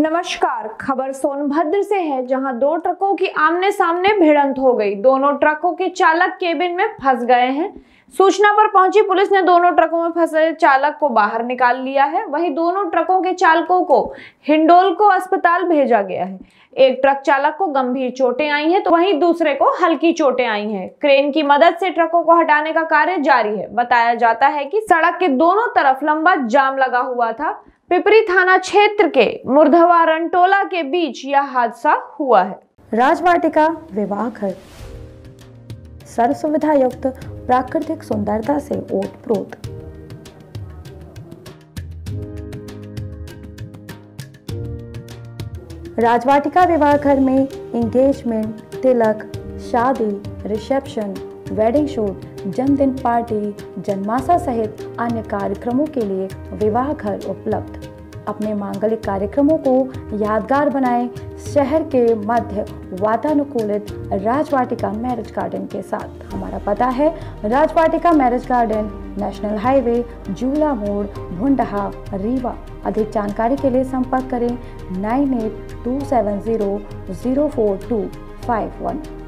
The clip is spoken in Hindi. नमस्कार। खबर सोनभद्र से है, जहां दो ट्रकों की आमने सामने भिड़ंत हो गई। दोनों ट्रकों के चालक केबिन में फंस गए हैं। सूचना पर पहुंची पुलिस ने दोनों ट्रकों में फंसे चालक को बाहर निकाल लिया है। वहीं दोनों ट्रकों के चालकों को हिंडोल को अस्पताल भेजा गया है। एक ट्रक चालक को गंभीर चोटें आई हैं तो वहीं दूसरे को हल्की चोटें आई हैं। क्रेन की मदद से ट्रकों को हटाने का कार्य जारी है। बताया जाता है कि सड़क के दोनों तरफ लंबा जाम लगा हुआ था। पिपरी थाना क्षेत्र के मुर्धवा रंटोला के बीच यह हादसा हुआ है। राजवाटिका विवाह घर सर्व सुविधा युक्त प्राकृतिक सुंदरता से ओतप्रोत। राजवाटिका विवाह घर में एंगेजमेंट, तिलक, शादी, रिसेप्शन, वेडिंग शूट, जन्मदिन पार्टी, जन्माशय सहित अन्य कार्यक्रमों के लिए विवाह घर उपलब्ध। अपने मांगलिक कार्यक्रमों को यादगार बनाएं शहर के मध्य वातानुकूलित राजवाटिका मैरिज गार्डन के साथ। हमारा पता है Rajvatika marriage garden, national highway, Jula मोड़, भुंडहा, रीवा। अधिक जानकारी के लिए संपर्क करें 9827004251।